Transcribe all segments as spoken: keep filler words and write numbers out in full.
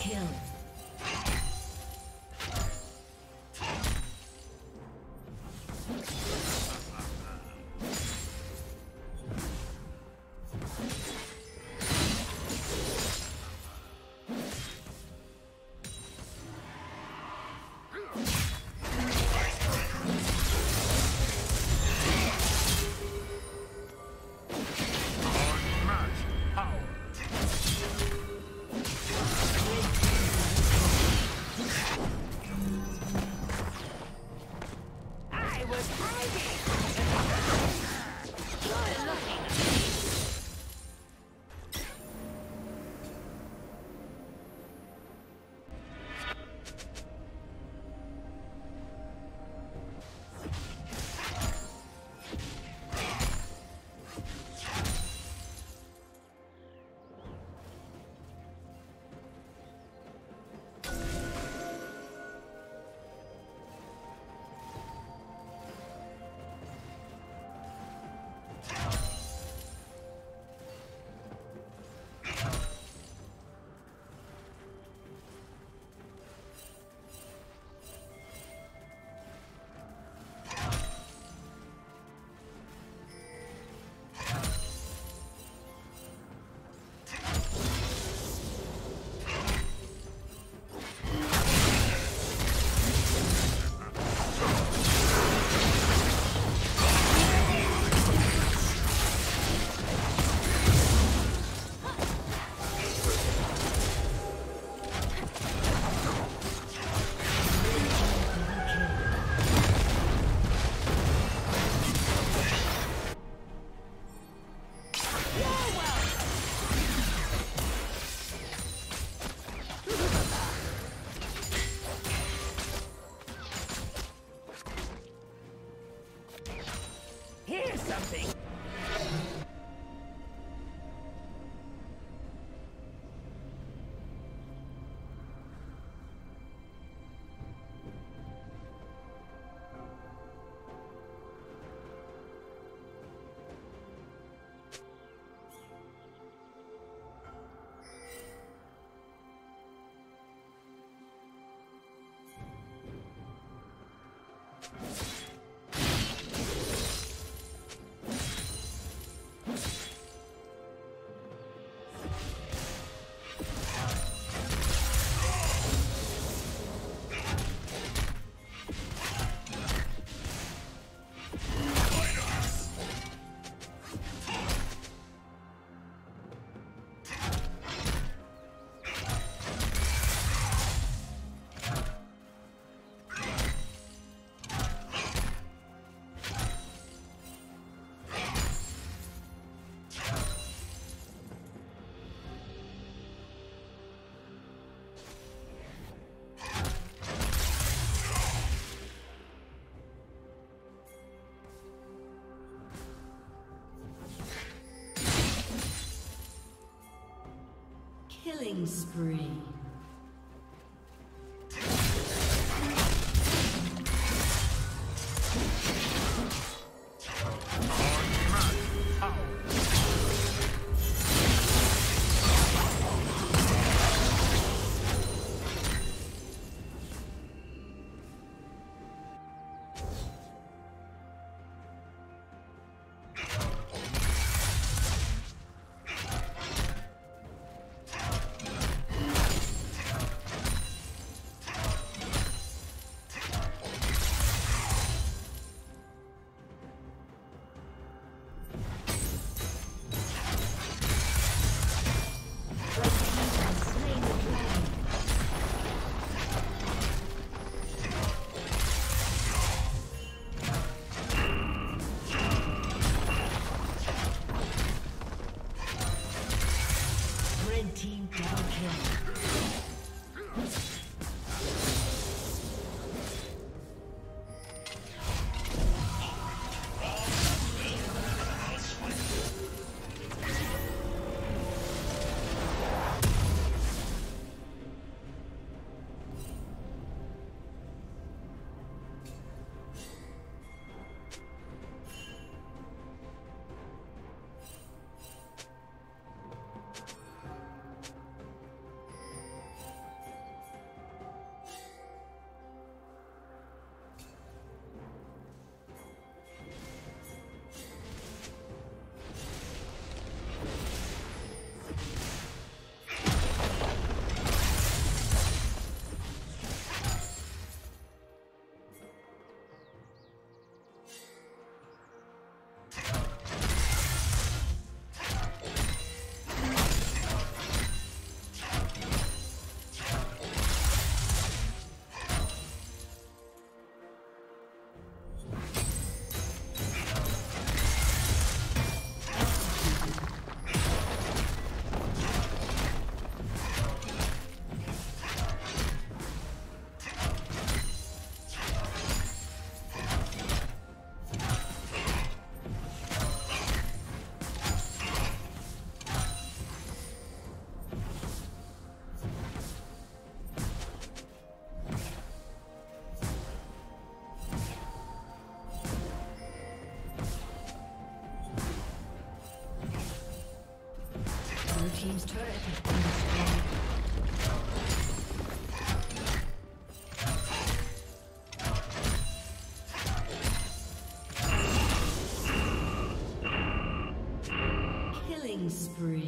Kill. Killing spree. Team's turret has been destroyed.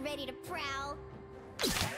I'm ready to prowl. Let's go.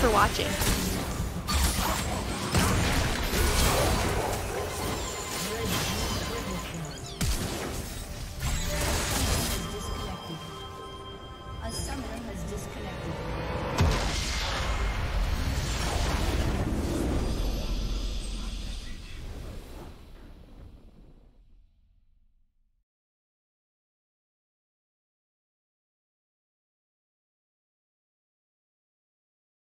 for watching. A summoner has disconnected.